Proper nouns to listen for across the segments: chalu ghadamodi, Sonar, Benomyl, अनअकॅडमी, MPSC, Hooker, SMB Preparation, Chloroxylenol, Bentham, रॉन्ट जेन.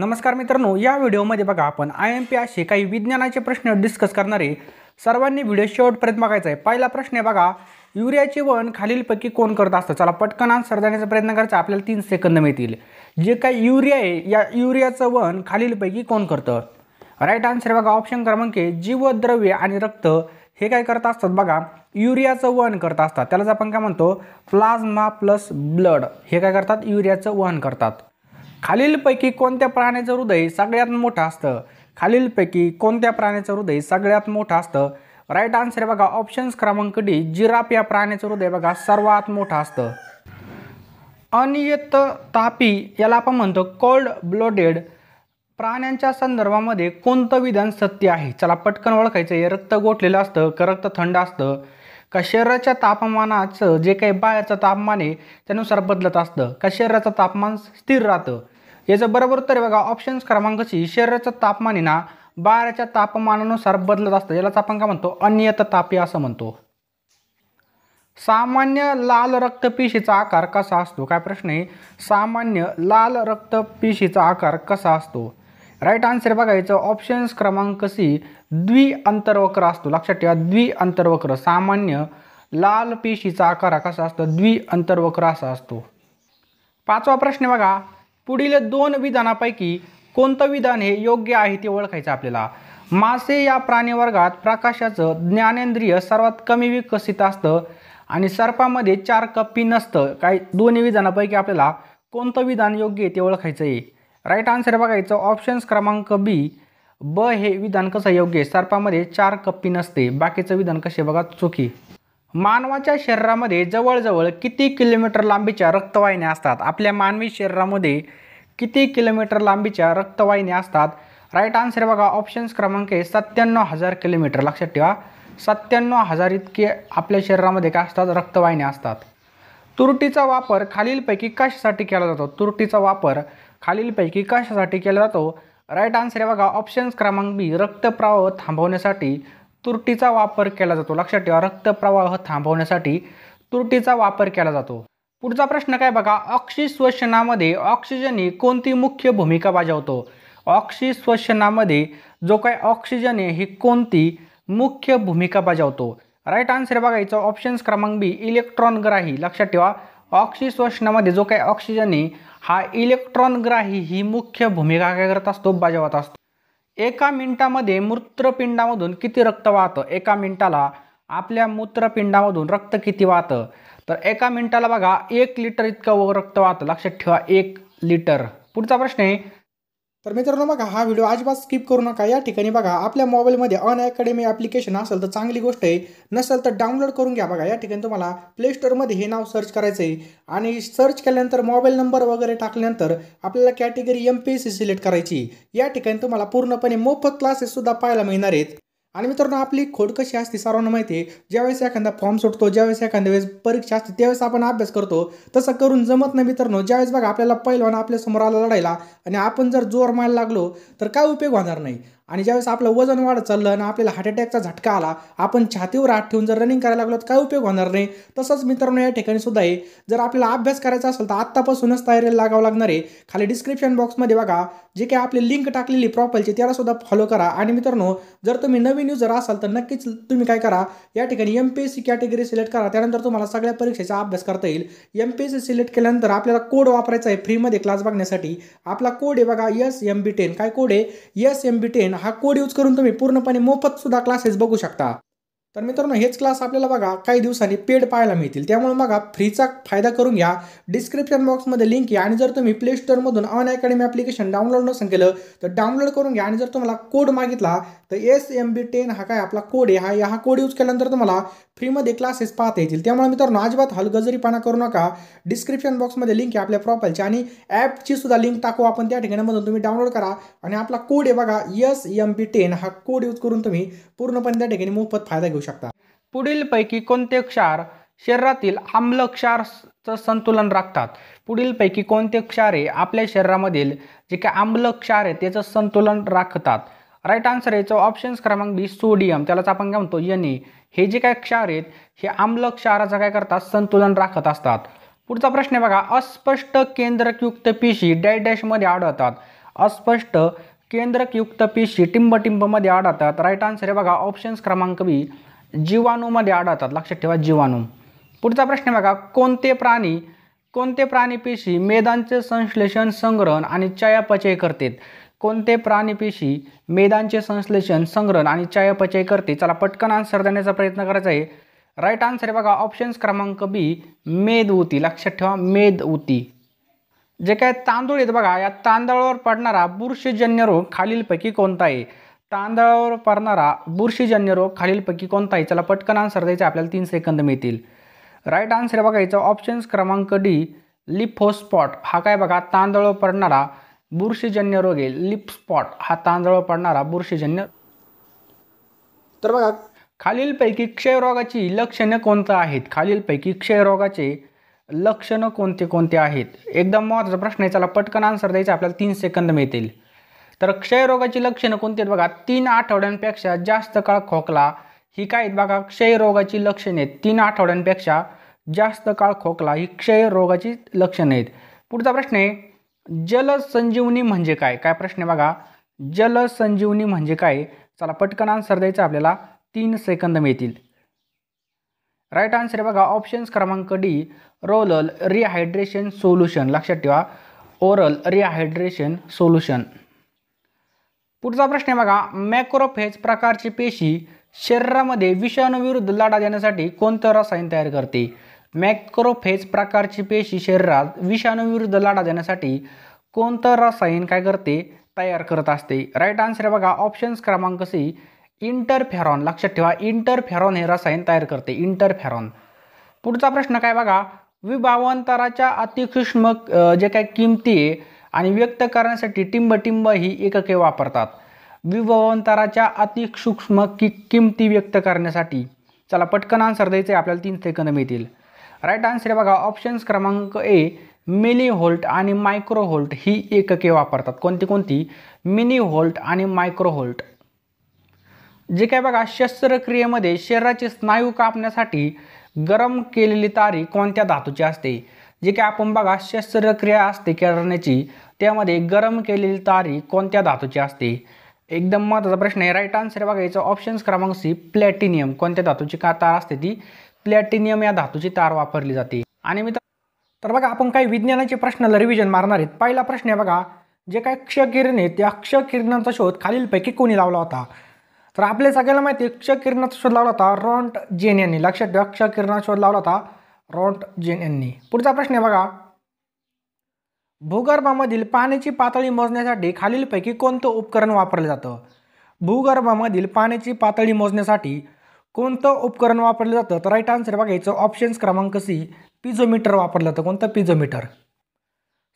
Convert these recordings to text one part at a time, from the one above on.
नमस्कार मित्रांनो, या व्हिडिओमध्ये बघा आपण IMP असे काही विज्ञानाचे प्रश्न डिस्कस करणार आहे। सर्वांनी व्हिडिओ शेवटपर्यंत बघायचा आहे। पहिला प्रश्न आहे बघा, युरियाचे वहन खालीलपैकी कोण करत असतं? चला पटकन आन्सर देण्याचा प्रयत्न करायचा, आपल्याला 3 सेकंद मिळतील। जे काही युरिया आहे या युरियाचं वहन खालीलपैकी कोण करतं? राइट आन्सर बघा ऑप्शन क्रमांक आहे, जीवद्रव्य आणि रक्त हे काय करत असतात बघा, युरियाचं वहन करत असतात। त्यालाच आपण काय म्हणतो, प्लाझ्मा प्लस ब्लड हे काय करतात, युरियाचं वहन करतात। खालीलपैकी कोणत्या प्राण्याचं हृदय सगळ्यात मोठं असतं? खालीलपैकी कोणत्या प्राण्याचं हृदय सगळ्यात मोठं असतं? राइट आन्सर बघा ऑप्शन्स क्रमांक डी, जिराफ या प्राण्याचं हृदय बघा सर्वात मोठं असतं। अनियत तापी याला आपण म्हणतो कोल्ड ब्लडेड प्राण्यांच्या संदर्भामध्ये कोणतं विधान सत्य आहे? चला पटकन ओळखायचं आहे, रक्त गोठलेलं असतं का रक्त थंड असतं का शरीराच्या तापमानाचं जे काही बाहेरचं तापमान आहे त्यानुसार बदलत असतं का शरीराचं तापमान स्थिर राहतं? याचं बरोबर उत्तर बघा ऑप्शन्स क्रमांक सी, शरीराचं तापमान आहे ना बाहेरच्या तापमानानुसार बदलत असतं। यालाच आपण काय म्हणतो, अनियत तापी असं म्हणतो। सामान्य लाल रक्तपेशीचा आकार कसा असतो? काय प्रश्न आहे, सामान्य लाल रक्तपेशीचा आकार कसा असतो? राइट आन्सर बघायचं ऑप्शन्स क्रमांक सी, द्विअंतर्वक्र असतो। लक्षात ठेवा, द्विअंतर्वक्र सामान्य लाल पेशीचा आकार कसा असतो, द्विअंतर्वक्र असा असतो। पाचवा प्रश्न बघा, पुढील दोन विधानापैकी कोणतं विधान हे योग्य आहे ते ओळखायचं आपल्याला। मासे या प्राणीवर्गात प्रकाशाचं ज्ञानेंद्रिय सर्वात कमी विकसित असतं आणि सर्पामध्ये 4 कप्पी नसतं। काय दोन्ही विधानापैकी आपल्याला कोणतं विधान योग्य आहे ते ओळखायचं आहे। राइट आन्सर बघायचं ऑप्शन्स क्रमांक बी, ब हे विधान कसं योग्य आहे, सर्पामध्ये 4 कप्पी नसते। बाकीचं विधान कसे बघा चुकी। मानवाच्या शरीरामध्ये जवळजवळ किती किलोमीटर लांबीच्या रक्तवाहिन्या असतात? आपल्या मानवी शरीरामध्ये किती किलोमीटर लांबीच्या रक्तवाहिन्या असतात? राइट आन्सर बघा ऑप्शन्स क्रमांक ए, 97,000 किलोमीटर। लक्षात ठेवा, 97,000 इतके आपल्या शरीरामध्ये काय असतात, रक्तवाहिन्या असतात। तुरटीचा वापर खालीलपैकी कशासाठी केला जातो? तुरटीचा वापर खालीलपैकी कशासाठी केला जातो? राइट आन्सर आहे बघा ऑप्शन्स क्रमांक बी, रक्तप्रवाह थांबवण्यासाठी तुरटीचा वापर केला जातो। लक्षात ठेवा, रक्तप्रवाह थांबवण्यासाठी तुरटीचा वापर केला जातो। पुढचा प्रश्न काय बघा, ऑक्सिश्वसनामध्ये ऑक्सिजन ही कोणती मुख्य भूमिका बजावतो? ऑक्सिश्वसनामध्ये जो काय ऑक्सिजन आहे ही कोणती मुख्य भूमिका बजावतो? राइट आन्सर बघायचं ऑप्शन्स क्रमांक बी, इलेक्ट्रॉनग्राही। लक्षात ठेवा, ऑक्सिश्वसनामध्ये जो काही ऑक्सिजन आहे हा इलेक्ट्रॉनग्राही ही मुख्य भूमिका काय करत असतो, बजावत असतो। एका मिनिटामध्ये मूत्रपिंडामधून किती रक्त वाहतं? एका मिनिटाला आपल्या मूत्रपिंडामधून रक्त किती वाहतं? तर एका मिनिटाला बघा 1 लिटर इतकं रक्त वाहतं। लक्षात ठेवा, 1 लिटर। पुढचा प्रश्न आहे, तर मित्रांनो बघा हा व्हिडिओ अजिबात स्किप करू नका। या ठिकाणी बघा आपल्या मोबाईलमध्ये अनअकॅडमी ॲप्लिकेशन असेल तर चांगली गोष्ट आहे, नसेल तर डाउनलोड करून घ्या। बघा या ठिकाणी तुम्हाला प्ले स्टोअरमध्ये हे नाव सर्च करायचं आहे आणि सर्च केल्यानंतर मोबाईल नंबर वगैरे टाकल्यानंतर आपल्याला कॅटेगरी MPSC सिलेक्ट करायची। या ठिकाणी तुम्हाला पूर्णपणे मोफत क्लासेससुद्धा पाहायला मिळणार आहेत। आणि मित्रांनो आपली खोड कशी असते सर्वांना माहिती आहे, ज्यावेळेस एखादा फॉर्म सुटतो, ज्यावेळेस एखाद्या वेळेस परीक्षा असते त्यावेळेस आपण अभ्यास करतो, तसं करून जमत नाही मित्रांनो। ज्यावेळेस बघा आपल्याला पहिलवान आपल्या समोर आला लढायला आणि आपण जर जोर मारायला लागलो तर काय उपयोग होणार नाही। आणि ज्यावेळेस आपलं वजन वाढत चाललं आणि आपल्याला हार्ट अटॅकचा झटका आला, आपण छातीवर हात ठेवून जर रनिंग करायला लागलो तर काय उपयोग होणार नाही। तसंच मित्रांनो या ठिकाणी सुद्धा आहे, जर आपल्याला अभ्यास करायचा असेल तर आत्तापासूनच तयारीला लागावं लागणार आहे। खाली डिस्क्रिप्शन बॉक्समध्ये बघा जे काही आपली लिंक टाकलेली प्रोफाईलची त्याला सुद्धा फॉलो करा। आणि मित्रांनो जर तुम्ही नवीन युजर असाल तर नक्कीच तुम्ही काय करा, या ठिकाणी MPSC कॅटेगरी सिलेक्ट करा, त्यानंतर तुम्हाला सगळ्या परीक्षेचा अभ्यास करता येईल। MPSC सिलेक्ट केल्यानंतर आपल्याला कोड वापरायचा आहे फ्रीमध्ये क्लास बघण्यासाठी। आपला कोड आहे बघा SMB10। काय कोड आहे, SMB10। हा कोड यूज करून तुम्ही पूर्णपणे मोफत सुद्धा क्लासेस बघू शकता। तर मित्रांनो हेच क्लास आपल्याला बघा काही दिवसांनी पेड पाहायला मिळतील, त्यामुळे बघा फ्रीचा फायदा करून घ्या। डिस्क्रिप्शन बॉक्समध्ये लिंक आहे आणि जर तुम्ही प्ले स्टोअरमधून अनअकॅडमी ॲप्लिकेशन डाउनलोड नसेल केलं तर डाउनलोड करून घ्या। आणि जर तुम्हाला कोड मागितला तर SMB10 हा काय आपला कोड आहे, हा कोड यूज केल्यानंतर तुम्हाला फ्रीमध्ये क्लासेस पाहता येतील। त्यामुळे मित्रांनो अजिबात हलगर्जीपणा करू नका। डिस्क्रिप्शन बॉक्समध्ये लिंक आहे आपल्या प्रोफाईलची आणि ॲपची सुद्धा लिंक टाकू आपण, त्या ठिकाणामधून तुम्ही डाउनलोड करा। आणि आपला कोड आहे बघा SMB10, हा कोड यूज करून तुम्ही पूर्णपणे त्या ठिकाणी मोफत फायदा घेऊ शकता। पुढीलपैकी कोणते क्षार शरीरातील आम्ल क्षारचं संतुलन राखतात? पुढीलपैकी कोणते क्षार आहे आपल्या शरीरामधील जे काही आम्ल क्षार आहे त्याचं संतुलन राखतात? राइट आन्सर याचं ऑप्शन्स क्रमांक बी, सोडियम। त्यालाच आपण काय म्हणतो, Na। हे जे काय क्षार आहेत हे आम्ल क्षाराचं काय करतात, संतुलन राखत असतात। पुढचा प्रश्न बघा, अस्पष्ट केंद्रकयुक्त पेशी डॅश डॅशमध्ये आढळतात। अस्पष्ट केंद्रकयुक्त पेशी टिंबटिंबमध्ये आढळतात. राईट आन्सर आहे बघा ऑप्शन्स क्रमांक बी जीवाणूमध्ये आढळतात. लक्षात ठेवा जीवाणू. पुढचा प्रश्न बघा कोणते प्राणी पेशी मेदांचे संश्लेषण संग्रहण आणि चयापचय करतात. कोणते प्राणी पेशी मेदांचे संश्लेषण संग्रहण आणि चयापचय करते. चला पटकन आन्सर देण्याचा प्रयत्न करायचा आहे. राईट आन्सर आहे बघा ऑप्शन्स क्रमांक बी मेदऊती. लक्षात ठेवा मेदऊती. जे काय तांदूळ आहेत बघा या तांदळावर पडणारा बुरशीजन्य रोग खालीलपैकी कोणता आहे. तांदळावर पडणारा बुरशीजन्य रोग खालीलपैकी कोणता आहे. चला पटकन आन्सर द्यायचा आपल्याला 3 सेकंद मिळतील. राईट आन्सर आहे बघा याचा ऑप्शन्स क्रमांक डी लिफोस्पॉट. हा काय बघा तांदळावर पडणारा बुरशीजन्य रोग आहे लिफस्पॉट. हा तांदळावर पडणारा बुरशीजन्य. तर बघा खालीलपैकी क्षयरोगाची लक्षणे कोणती आहेत. खालीलपैकी क्षयरोगाचे लक्षणं कोणते कोणते आहेत. एकदम महत्त्वाचा प्रश्न आहे. चला पटकन आन्सर द्यायचा आपल्याला 3 सेकंद मिळतील. तर क्षयरोगाची लक्षणं कोणती आहेत बघा 3 आठवड्यांपेक्षा जास्त काळ खोकला. ही काय आहेत बघा क्षयरोगाची लक्षणे आहेत. 3 आठवड्यांपेक्षा जास्त काळ खोकला ही क्षयरोगाची लक्षणे आहेत. पुढचा प्रश्न आहे जलसंजीवनी म्हणजे काय. काय प्रश्न आहे बघा जलसंजीवनी म्हणजे काय. चला पटकन आन्सर द्यायचा आपल्याला 3 सेकंद मिळतील. राईट आन्सर आहे बघा ऑप्शन्स क्रमांक डी ओरल रिहायड्रेशन सोल्यूशन. लक्षात ठेवा ओरल रिहायड्रेशन सोल्यूशन. पुढचा प्रश्न आहे बघा मॅक्रोफेज प्रकारची पेशी शरीरामध्ये विषाणूविरुद्ध लढा देण्यासाठी कोणतं रसायन तयार करते. मॅक्रोफेज प्रकारची पेशी शरीरात विषाणूविरुद्ध लढा देण्यासाठी कोणतं रसायन काय करते तयार करत असते. राईट आन्सर आहे बघा ऑप्शन्स क्रमांक सी इंटरफेरॉन. लक्षात ठेवा इंटरफेरॉन हे रसायन तयार करते इंटरफेरॉन. पुढचा प्रश्न काय बघा विभावांतराच्या अतिसूक्ष्म जे काही किमती आहे आणि व्यक्त करण्यासाठी टिंबटिंब ही एकके वापरतात. विभावांतराच्या अतिसूक्ष्म किमती व्यक्त करण्यासाठी. चला पटकन आन्सर द्यायचं आहे आपल्याला 3 सेकंद मिळतील. राईट आन्सर आहे बघा ऑप्शन्स क्रमांक ए मिली व्होल्ट आणि मायक्रो व्होल्ट ही एकके वापरतात. कोणती कोणती मिली व्होल्ट आणि मायक्रो व्होल्ट. जे काय बघा शस्त्रक्रियेमध्ये शरीराचे स्नायू कापण्यासाठी गरम केलेली तारी कोणत्या धातूची असते. जे काय आपण बघा शस्त्रक्रिया असते करण्याची त्यामध्ये गरम केलेली तारी कोणत्या धातूची असते. एकदम महत्त्वाचा प्रश्न आहे. राईट आन्सर बघा याचा ऑप्शन्स क्रमांक सी प्लॅटिनियम. कोणत्या धातूची का तार असते ती प्लॅटिनियम या धातूची तार वापरली जाते. आणि तर बघा आपण काही विज्ञानाचे प्रश्नाला रिव्हिजन मारणार आहेत. पहिला प्रश्न आहे बघा जे काय क्षकिरण आहे त्या क्षकिरणांचा शोध खालीलपैकी कोणी लावला होता. तर आपल्या सगळ्यांना माहिती आहे क्षकिरणाचा शोध लावला होता रॉन्ट जेन यांनी. लक्षात ठेवा क्षकिरणाचा शोध लावला होता रॉन्ट जेन यांनी. पुढचा प्रश्न आहे बघा भूगर्भामधील पाण्याची पातळी मोजण्यासाठी खालीलपैकी कोणतं उपकरण वापरलं जातं. भूगर्भामधील पाण्याची पातळी मोजण्यासाठी कोणतं उपकरण वापरलं जातं. तर राईट आन्सर बघायचं ऑप्शन्स क्रमांक सी पिझोमीटर वापरलं जातं. कोणतं पिझोमीटर.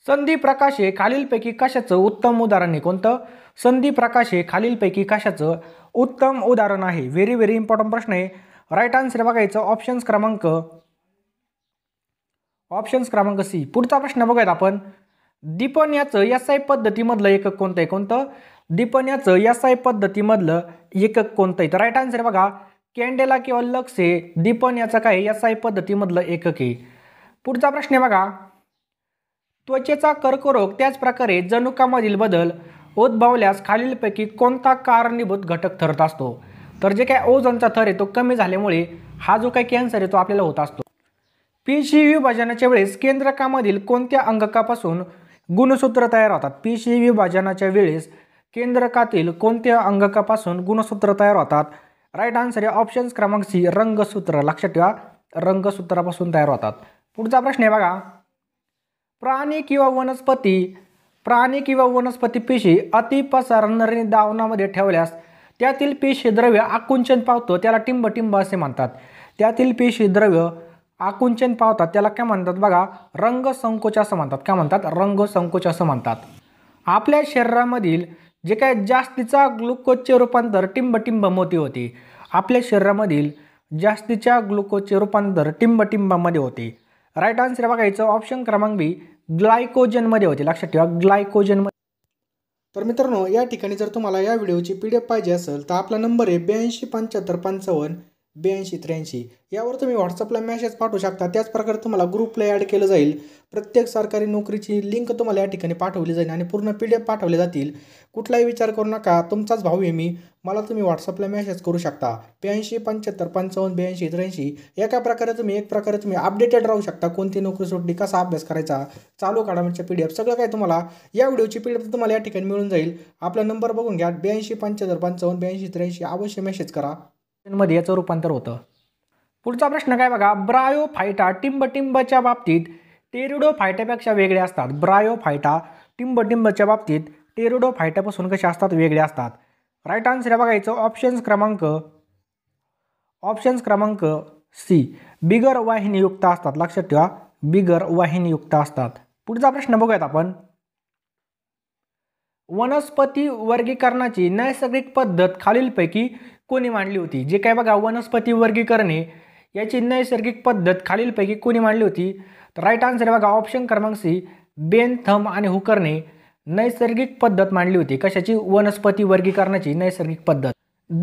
संधी प्रकाश हे खालीलपैकी कशाचं उत्तम उदाहरण आहे. कोणतं संधी प्रकाश हे खालीलपैकी कशाचं उत्तम उदाहरण आहे. व्हेरी व्हेरी इम्पॉर्टंट प्रश्न आहे. राईट आन्सर बघायचं ऑप्शन्स क्रमांक सी. पुढचा प्रश्न बघायचा आपण दीपन याचं SI पद्धतीमधलं एकक कोणतं आहे. कोणतं दीपन याचं SI पद्धतीमधलं एकक कोणतं आहे. तर राईट आन्सर बघा कॅन्डेला किंवा लक्स हे दीपन याचं काय SI पद्धतीमधलं एकक आहे. पुढचा प्रश्न आहे बघा त्वचेचा कर्करोग त्याच प्रकारे जनुकामधील बदल उद्भवल्यास खालीलपैकी कोणता कारणीभूत घटक ठरत असतो. तर जे काय ओझोनचा थर आहे तो कमी झाल्यामुळे हा जो काही कॅन्सर आहे तो आपल्याला होत असतो. पेशी विभाजनाच्या वेळेस केंद्रकामधील कोणत्या अंगकापासून गुणसूत्र तयार होतात. पेशी विभाजनाच्या वेळेस केंद्रकातील कोणत्या अंगकापासून गुणसूत्र तयार होतात. राईट आन्सर आहे ऑप्शन्स क्रमांक सी रंगसूत्र. लक्षात ठेवा रंगसूत्रापासून तयार होतात. पुढचा प्रश्न आहे बघा प्राणी किंवा वनस्पती पेशी अतिपसरणारी दावणामध्ये ठेवल्यास त्यातील पेशी द्रव्य आकुंचन पावतो त्याला टिंबटिंब असे म्हणतात. त्यातील पेशी द्रव्य आकुंचन पावतात त्याला काय म्हणतात बघा रंगसंकोच असं म्हणतात. काय म्हणतात रंगसंकोच असं म्हणतात. आपल्या शरीरामधील जे काय जास्तीचा ग्लुकोजचे रूपांतर टिंबटिंबामध्ये होते. आपल्या शरीरामधील जास्तीच्या ग्लुकोजचे रूपांतर टिंबटिंबामध्ये होते. राईट आन्सर बघायचं ऑप्शन क्रमांक बी ग्लायकोजनमध्ये होते. लक्षात ठेवा ग्लायकोजनमध्ये. तर मित्रांनो या ठिकाणी जर तुम्हाला या व्हिडिओची PDF पाहिजे असेल तर आपला नंबर आहे 827555 8283 यावर तुम्ही व्हॉट्सअपला मेसेज पाठवू शकता। त्याचप्रकारे तुम्हाला ग्रुपला ॲड केलं जाईल। प्रत्येक सरकारी नोकरीची लिंक तुम्हाला या ठिकाणी पाठवली जाईल आणि पूर्ण PDF पाठवले जातील। कुठलाही विचार करू नका, तुमचाच भाऊ आहे मी, मला तुम्ही व्हॉट्सअपला मेसेज करू शकता 8275555283। एका प्रकारे तुम्ही अपडेटेड राहू शकता, कोणती नोकरी सोडली, कसा अभ्यास करायचा, चालू काढामचे PDF सगळं काय तुम्हाला या व्हिडिओची PDF तुम्हाला या ठिकाणी मिळून जाईल। आपला नंबर बघून घ्या 8275555283, अवश्य मेसेज करा मध्ये याचं रूपांतर होतं। पुढचा प्रश्न काय बघा, ब्रायोफायटा टिंबटिंबच्या बाबतीत टेरिडोफायटापेक्षा वेगळे असतात। ब्रायोफायटा टिंबटिंबच्या बाबतीत टेरिडोफायटापासून कशा असतात, वेगळे असतात। राईट आन्सर आहे बघायचं ऑप्शन्स क्रमांक सी, बिगर वाहिनीयुक्त असतात। लक्षात ठेवा, बिगर वाहिनीयुक्त असतात। पुढचा प्रश्न बघूयात आपण, वनस्पती वर्गीकरणाची नैसर्गिक पद्धत खालीलपैकी कोणी मांडली होती। जे काय बघा, वनस्पती वर्गीकरणे याची नैसर्गिक पद्धत खालीलपैकी कोणी मांडली होती। तर राईट आन्सर बघा ऑप्शन क्रमांक सी, बेंथम आणि हुकरने नैसर्गिक पद्धत मांडली होती। कशाची? वनस्पती वर्गीकरणाची नैसर्गिक पद्धत।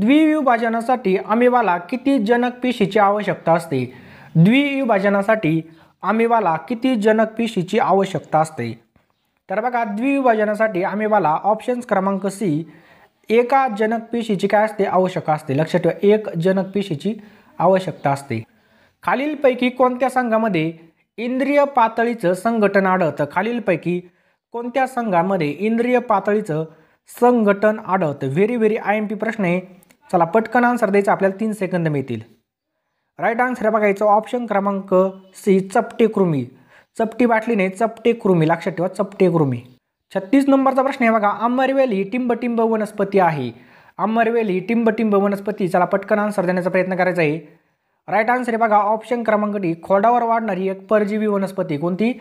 द्विविभाजनासाठी अमिबाला किती जनक पेशीची आवश्यकता असते। द्विविभाजनासाठी अमिबाला किती जनक पेशीची आवश्यकता असते। तर बघा, द्विविभाजनासाठी अमिबाला ऑप्शन्स क्रमांक सी एका जनक पेशीची काय असते, आवश्यकता असते। लक्षात ठेवा, एक जनक पेशीची आवश्यकता असते। खालीलपैकी कोणत्या संघामध्ये इंद्रिय पातळीचं संघटन आढळतं। खालीलपैकी कोणत्या संघामध्ये इंद्रिय पातळीचं संघटन आढळतं। व्हेरी व्हेरी IMP प्रश्न आहे, चला पटकन आन्सर द्यायचा, आपल्याला 3 सेकंद मिळतील। राईट आन्सर बघायचं ऑप्शन क्रमांक सी, चपटे कृमी। चपटी बाटली नाही, चपटे कृमी। लक्षात ठेवा, चपटे कृमी। 36 नंबरचा प्रश्न आहे बघा, आंबरवेल ही टिंबटिंब वनस्पती आहे। आंबरवेल ही टिंबटिंब वनस्पती, चला पटकन आन्सर देण्याचा प्रयत्न करायचा आहे। राईट आन्सर आहे बघा ऑप्शन क्रमांक डी, खोडावर वाढणारी एक परजीवी वनस्पती। कोणती?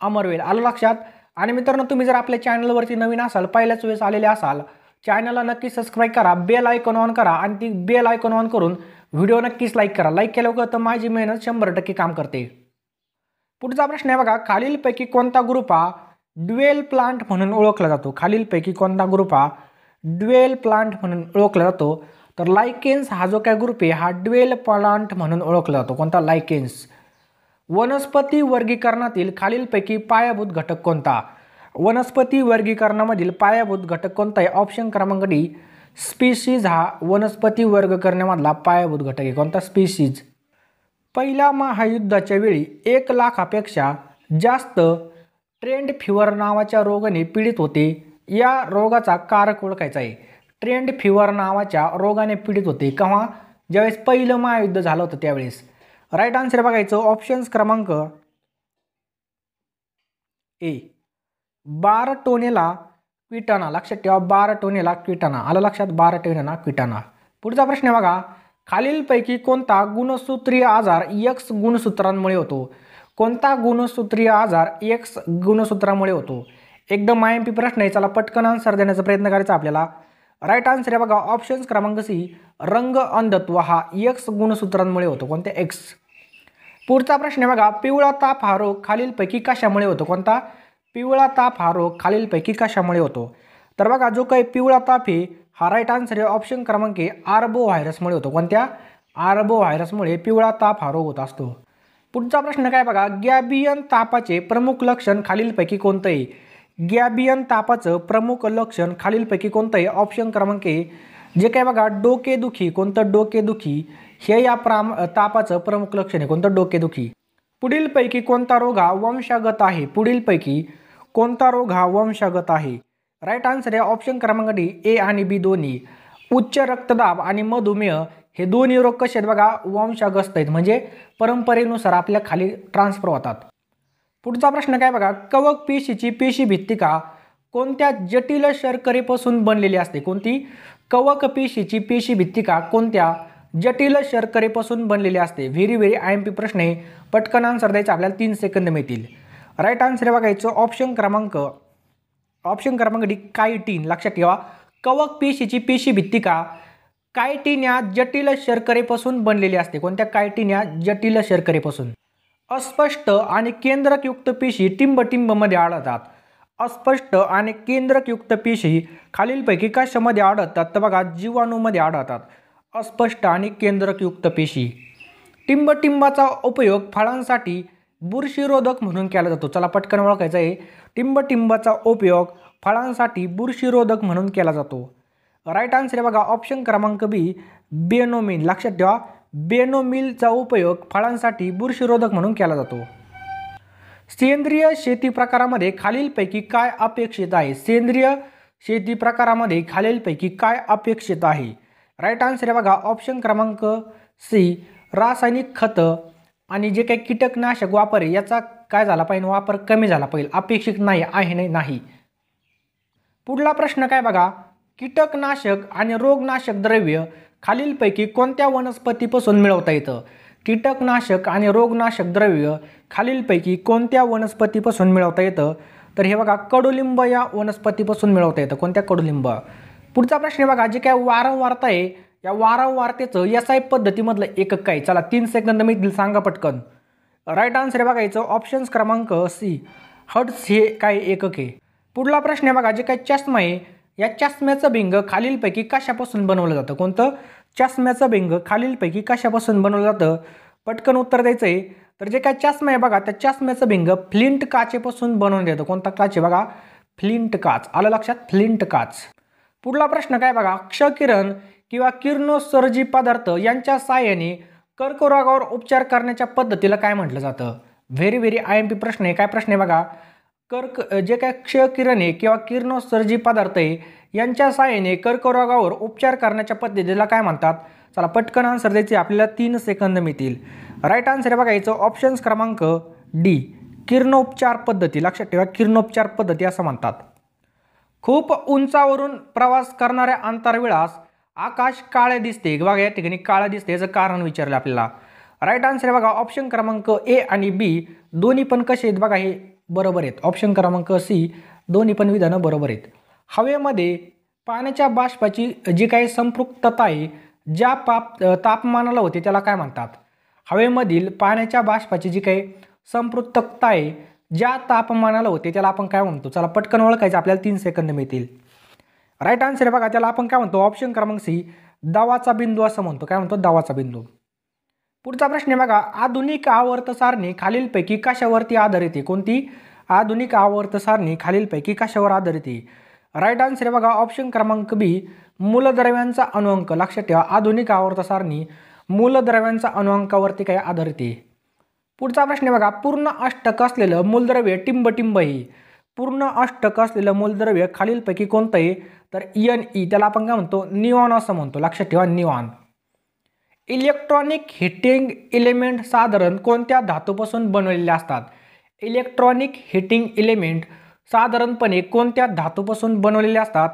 आंबरवेल। आलं लक्षात? आणि मित्रांनो, तुम्ही जर आपल्या चॅनलवरती नवीन असाल, पहिल्याच वेळेस आलेले असाल, चॅनलला नक्की सबस्क्राईब करा, बेल आयकॉन ऑन करा आणि ती बेल आयकॉन ऑन करून व्हिडिओ नक्कीच लाईक करा। लाईक केल्यावर तर माझी मेहनत 100% काम करते। पुढचा प्रश्न आहे बघा, खालीलपैकी कोणता ग्रुप हा ड्युएल प्लांट म्हणून ओळखला जातो। खालीलपैकी कोणता ग्रुप हा ड्युएल प्लांट म्हणून ओळखला जातो। तर लायकेन्स हा जो काय ग्रुप आहे हा ड्युएल प्लांट म्हणून ओळखला जातो। कोणता? लायकेन्स। वनस्पती वर्गीकरणातील खालीलपैकी पायाभूत घटक कोणता। वनस्पती वर्गीकरणामधील पायाभूत घटक कोणता आहे? ऑप्शन क्रमांक डी, स्पीशीज हा वनस्पती वर्गीकरणामधला पायाभूत घटक आहे। कोणता? स्पीशीज। पहिल्या महायुद्धाच्या वेळी 1 लाखापेक्षा जास्त ट्रेंड फिवर नावाच्या रोगाने पीडित होते। या रोगाचा कारक ओळखायचा आहे। ट्रेंड फिवर नावाच्या रोगाने पीडित होते केव्हा? ज्यावेळेस पहिलं महायुद्ध झालं होतं त्यावेळेस। राईट आन्सर बघायचं ऑप्शन्स क्रमांक ए, बार्टोनेला क्विटाना। लक्षात ठेवा, बार्टोनेला क्विटाना। आलं लक्षात? Bartonella quintana. पुढचा प्रश्न आहे बघा, खालीलपैकी कोणता गुणसूत्रीय आजार X गुणसूत्रांमुळे होतो। कोणता गुणसूत्रीय आजार X गुणसूत्रामुळे होतो। एकदम IMP प्रश्न आहे, चला पटकन आन्सर देण्याचा प्रयत्न करायचा आपल्याला। राईट आन्सर आहे बघा ऑप्शन्स क्रमांक सी, रंग अंधत्व हा X गुणसूत्रांमुळे होतो। कोणत्या? X। पुढचा प्रश्न आहे बघा, पिवळा ताप हा रोग खालीलपैकी कशामुळे होतो। कोणता? पिवळा ताप हा रोग खालीलपैकी कशामुळे होतो। तर बघा, जो काही पिवळा ताप आहे हा राईट आन्सर आहे ऑप्शन क्रमांक ए, आर्बो व्हायरसमुळे होतो। कोणत्या? आर्बो व्हायरसमुळे पिवळा ताप हा रोग होत असतो। पुढचा प्रश्न काय बघा, गॅबियन तापाचे प्रमुख लक्षण खालीलपैकी कोणतं आहे। गॅबियन तापाचं प्रमुख लक्षण खालीलपैकी कोणतं आहे। ऑप्शन क्रमांक ए, जे काय बघा डोकेदुखी। कोणतं? डोकेदुखी हे या तापाचं प्रमुख लक्षण आहे। कोणतं? डोकेदुखी। पुढीलपैकी कोणता रोग हा वंशागत आहे। पुढीलपैकी कोणता रोग हा वंशागत आहे। राईट आन्सर आहे ऑप्शन क्रमांक डी, ए आणि बी दोन्ही। उच्च रक्तदाब आणि मधुमेह हे दोन्ही रोग कसे आहेत बघा, वंशागत आहेत, म्हणजे परंपरेनुसार आपल्या खाली ट्रान्सफर होतात। पुढचा प्रश्न काय बघा, कवक पेशीची पेशी भित्तिका कोणत्या जटिल शर्करेपासून बनलेली असते। कोणती? कवक पेशीची पेशी भित्तिका कोणत्या जटिल शर्करेपासून बनलेली असते। व्हेरी व्हेरी IMP प्रश्न आहे, पटकन आन्सर द्यायचा, आपल्याला 3 सेकंद मिळतील। राईट आन्सर बघायचं ऑप्शन क्रमांक डी, कायटीन। लक्षात ठेवा, कवक पेशीची पेशी भित्तिका कायटीन या जटिल शर्करेपासून बनलेली असते। कोणत्या? कायटीन या जटिल शर्करेपासून। अस्पष्ट आणि केंद्रकयुक्त पेशी टिंबटिंबमध्ये आढळतात। अस्पष्ट आणि केंद्रकयुक्त पेशी खालीलपैकी कशामध्ये आढळतात। तर बघा, जीवाणूमध्ये आढळतात। अस्पष्ट आणि केंद्रकयुक्त पेशी। टिंबटिंबाचा उपयोग फळांसाठी बुरशीरोधक म्हणून केला जातो। चला पटकन ओळखायचं आहे, टिंबटिंबाचा उपयोग फळांसाठी बुरशीरोधक म्हणून केला जातो। राइट आन्सर आहे बघा ऑप्शन क्रमांक बी बेनोमिल। लक्षात ठेवा बेनोमिलचा उपयोग फळांसाठी बुरशीरोधक म्हणून केला जातो। सेंद्रिय शेती प्रकारामध्ये खालीलपैकी काय अपेक्षित आहे? सेंद्रिय शेती प्रकारामध्ये खालीलपैकी काय अपेक्षित आहे? राइट आन्सर आहे बघा ऑप्शन क्रमांक सी रासायनिक खत आणि जे काही कीटकनाशक वापर याचा काय झाला पाहिजे, वापर कमी झाला पाहिजे। अपेक्षित नाही आहे नाही नाही। पुढला प्रश्न काय बघा, कीटकनाशक आणि रोगनाशक द्रव्य खालीलपैकी कोणत्या वनस्पतीपासून मिळवता येतं? कीटकनाशक आणि रोगनाशक द्रव्य खालीलपैकी कोणत्या वनस्पतीपासून मिळवता येतं? तर हे बघा कडुलिंब या वनस्पतीपासून मिळवता येतं। कोणत्या? कडुलिंब। पुढचा प्रश्न बघा, जे काय वारंवारता आहे या वारंवारतेचं एसआय पद्धतीमधलं एकक काय? चला 3 सेकंद मी सांगा पटकन। राईट आन्सर आहे बघायचं ऑप्शन्स क्रमांक सी हर्ट्ज हे काय एकक आहे। पुढला प्रश्न आहे बघा, जे काय चष्मा आहे या चष्म्याचं भिंग खालीलपैकी कशापासून बनवलं जातं? कोणतं? चष्म्याचं भिंग खालीलपैकी कशापासून बनवलं जातं? पटकन उत्तर द्यायचं आहे। तर जे काय चष्मा आहे बघा त्या चष्म्याचं भिंग फ्लिंट काचेपासून बनवून देतं। कोणता काच आहे बघा? फ्लिंट काच। आलं लक्षात? फ्लिंट काच। पुढला प्रश्न काय बघा, क्षकिरण किंवा किरणोत्सर्जी पदार्थ यांच्या साहाय्याने कर्करोगावर उपचार करण्याच्या पद्धतीला काय म्हटलं जातं? व्हेरी व्हेरी IMP प्रश्न आहे। काय प्रश्न आहे बघा, जे काय क्षकिरणे किंवा किरणोत्सर्जी पदार्थ आहे यांच्या साहाय्याने कर्करोगावर उपचार करण्याच्या पद्धतीला काय म्हणतात? चला पटकन आन्सर द्यायचे, आपल्याला 3 सेकंद मिळतील। राईट आन्सर आहे बघा याचं ऑप्शन्स क्रमांक डी किरणोपचार पद्धती। लक्षात ठेवा किरणोपचार पद्धती असं म्हणतात। खूप उंचावरून प्रवास करणाऱ्या अंतराळवीरास आकाश काळे दिसते बघा, या ठिकाणी काळे दिसते याचं कारण विचारलं आपल्याला। राईट आन्सर आहे बघा ऑप्शन क्रमांक ए आणि बी दोन्ही पण कसे आहेत बघा, हे बरोबर आहेत। ऑप्शन क्रमांक सी दोन्ही पण विधानं बरोबर आहेत। हवेमध्ये पाण्याच्या बाष्पाची जी काही संपृक्तता आहे ज्या तापमानाला होते त्याला काय म्हणतात? हवेमधील पाण्याच्या बाष्पाची जी काही संपृक्तता आहे ज्या तापमानाला होते त्याला आपण काय म्हणतो? चला पटकन ओळखायचं, आपल्याला 3 सेकंद मिळतील। राईट आन्सर बघा त्याला आपण काय म्हणतो? ऑप्शन क्रमांक सी दावाचा बिंदू असं म्हणतो। काय म्हणतो? दावाचा बिंदू। पुढचा प्रश्न आहे बघा, आधुनिक आवर्त सारणी खालीलपैकी कशावरती आधारित आहे? कोणती? आधुनिक आवर्त सारणी खालीलपैकी कशावर आधारित आहे? राईट आन्सर आहे बघा ऑप्शन क्रमांक बी मूलद्रव्यांचा अनुअंक। लक्षात ठेवा आधुनिक आवर्त सारणी मूलद्रव्यांचा अनुअंकावरती काय आधारित आहे। पुढचा प्रश्न आहे बघा, पूर्ण अष्टक असलेलं मूलद्रव्य टिंबटिंब आहे। पूर्ण अष्टक असलेलं मूलद्रव्य खालीलपैकी कोणतं आहे? तर NE त्याला आपण काय म्हणतो? निऑन असं म्हणतो। लक्षात ठेवा निऑन। इलेक्ट्रॉनिक हिटिंग एलिमेंट साधारण कोणत्या धातूपासून बनवलेले असतात? इलेक्ट्रॉनिक हिटिंग एलिमेंट साधारणपणे कोणत्या धातूपासून बनवलेले असतात?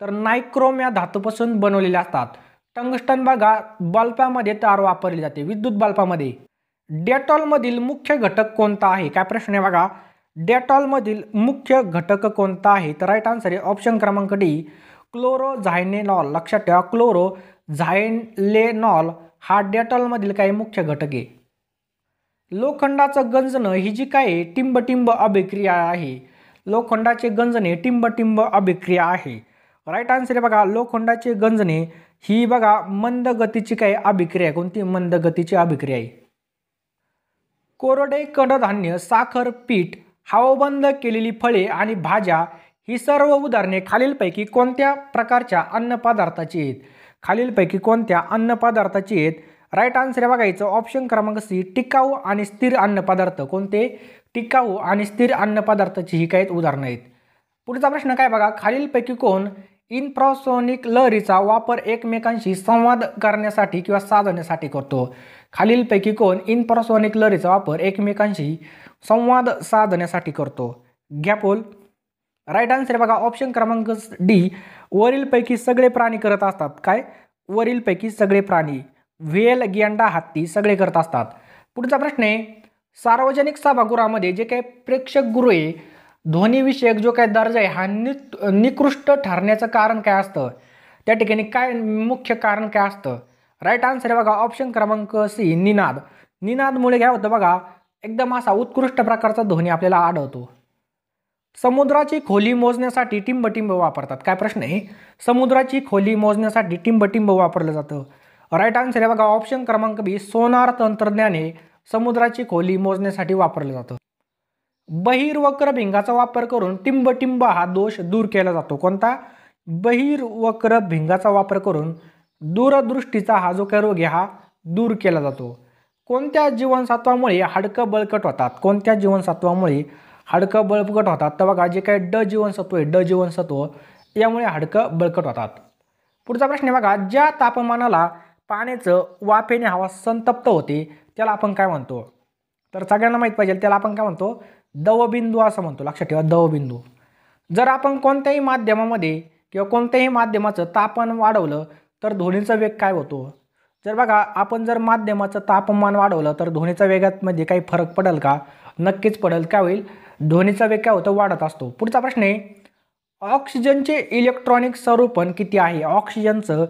तर नायक्रोम या धातूपासून बनवलेले असतात। टंगस्टन बघा बल्बामध्ये तार वापरली जाते, विद्युत बल्बामध्ये। डेटॉलमधील मुख्य घटक कोणता आहे? काय प्रश्न आहे बघा, डेटॉलमधील मुख्य घटक कोणता आहे? तर राईट आन्सर आहे ऑप्शन क्रमांक डी क्लोरोझायनेनॉल। लक्षात ठेवा क्लोरोझायलेनॉल हा डेटॉलमधील काही मुख्य घटक आहे। लोखंडाचं गंजणं ही जी काय टिंबटिंब अभिक्रिया आहे। लोखंडाचे गंजणे टिंबटिंब अभिक्रिया आहे। राईट आन्सर बघा लोखंडाचे गंजणे ही बघा मंद गतीची काय अभिक्रिया आहे। कोणती? मंद गतीची अभिक्रिया आहे। कोरडे कडधान्य, साखर, पीठ, हवाबंद केलेली फळे आणि भाज्या ही सर्व उदाहरणे खालीलपैकी कोणत्या प्रकारच्या अन्नपदार्थाची आहेत? खालीलपैकी कोणत्या अन्नपदार्थाची आहेत? राईट आन्सर आहे बघायचं ऑप्शन क्रमांक सी टिकाऊ आणि स्थिर अन्नपदार्थ। कोणते? टिकाऊ आणि स्थिर अन्नपदार्थाची ही काही उदाहरणं आहेत। पुढचा प्रश्न काय बघा, खालीलपैकी कोण इन्फ्रासोनिक लहरीचा वापर एकमेकांशी संवाद करण्यासाठी किंवा साधण्यासाठी करतो? खालीलपैकी कोण इन्फ्रासोनिक लहरीचा वापर एकमेकांशी संवाद साधण्यासाठी करतो? गॅपोल। राईट आन्सर बघा ऑप्शन क्रमांक डी वरीलपैकी सगळे प्राणी करत असतात। काय? वरीलपैकी सगळे प्राणी, व्हेल, गेंडा, हत्ती सगळे करत असतात। पुढचा प्रश्न आहे, सार्वजनिक सभागृहामध्ये जे काही प्रेक्षकगृहे ध्वनीविषयक जो काय दर्जा आहे हा निकृष्ट ठरण्याचं कारण काय असतं? त्या ठिकाणी काय मुख्य कारण काय असतं? राईट आन्सर आहे बघा ऑप्शन क्रमांक सी निनाद। निनादमुळे काय होतं बघा, एकदम असा उत्कृष्ट प्रकारचा ध्वनी आपल्याला आढळतो। समुद्राची खोली मोजण्यासाठी टिंबटिंब वापरतात। काय प्रश्न आहे? समुद्राची खोली मोजण्यासाठी टिंबटिंब वापरलं जातं। राइट आन्सर आहे बघा ऑप्शन क्रमांक बी सोनार तंत्रज्ञान हे समुद्राची खोली मोजण्यासाठी वापरले जातं। बहिर्वक्र भिंगाचा वापर करून टिंबटिंब हा दोष दूर केला जातो। कोणता? बहिर्वक्र भिंगाचा वापर करून दूरदृष्टीचा हा जो काय रोग आहे हा दूर केला जातो। कोणत्या जीवनसत्वामुळे हाडकं बळकट होतात? कोणत्या जीवनसत्वामुळे हाडकं बळकट होतात? तर बघा जे काय ड जीवनसत्व आहे ड जीवनसत्व यामुळे हाडकं बळकट होतात। पुढचा प्रश्न आहे बघा ज्या तापमानाला पाण्याचं वाफेने हवा संतप्त होते त्याला आपण काय म्हणतो? तर सगळ्यांना माहित पाहिजे त्याला आपण काय म्हणतो? दवबिंदू असं म्हणतो। लक्षात ठेवा दवबिंदू। जर आपण कोणत्याही माध्यमामध्ये किंवा कोणत्याही माध्यमाचं तापमान वाढवलं तर ध्वनीचा वेग काय होतो? जर बघा आपण जर माध्यमाचं तापमान वाढवलं तर ध्वनीच्या वेगात मध्ये काही फरक पडेल का? नक्कीच पडेल। काय होईल? ध्वनीचा वेग काय होतो? वाढत असतो। पुढचा प्रश्न आहे ऑक्सिजनचे इलेक्ट्रॉनिक स्वरूपण किती आहे? ऑक्सिजनचं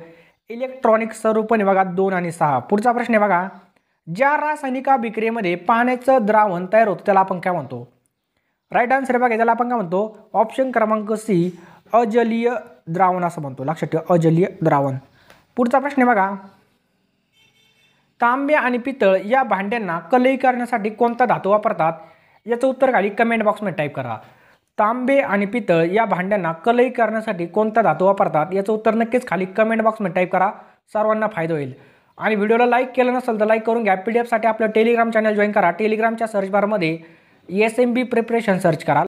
इलेक्ट्रॉनिक स्वरूपण बघा 2 आणि 6। पुढचा प्रश्न आहे बघा ज्या रासायनिक अभिक्रियेमध्ये पाण्याचं द्रावण तयार होतं त्याला आपण काय म्हणतो? राईट आन्सर आहे बघा त्याला आपण काय म्हणतो? ऑप्शन क्रमांक सी अजलीय द्रावण असं म्हणतो। लक्षात ठेवा अजलीय द्रावण। पुढचा प्रश्न आहे बघा तांबे आणि पितळ या भांड्यांना कलई करण्यासाठी कोणता धातू वापरतात? याचं उत्तर खाली कमेंट बॉक्समध्ये टाईप करा। तांबे आणि पितळ या भांड्यांना कलई करण्यासाठी कोणता धातू वापरतात? याचं उत्तर नक्कीच खाली कमेंट बॉक्समध्ये टाईप करा, सर्वांना फायदा होईल। आणि व्हिडिओला लाईक केलं नसेल तर लाईक करून घ्या। पीडीएफसाठी आपलं टेलिग्राम चॅनल जॉईन करा। टेलिग्रामच्या सर्च बारमध्ये SMB प्रिपरेशन सर्च करा।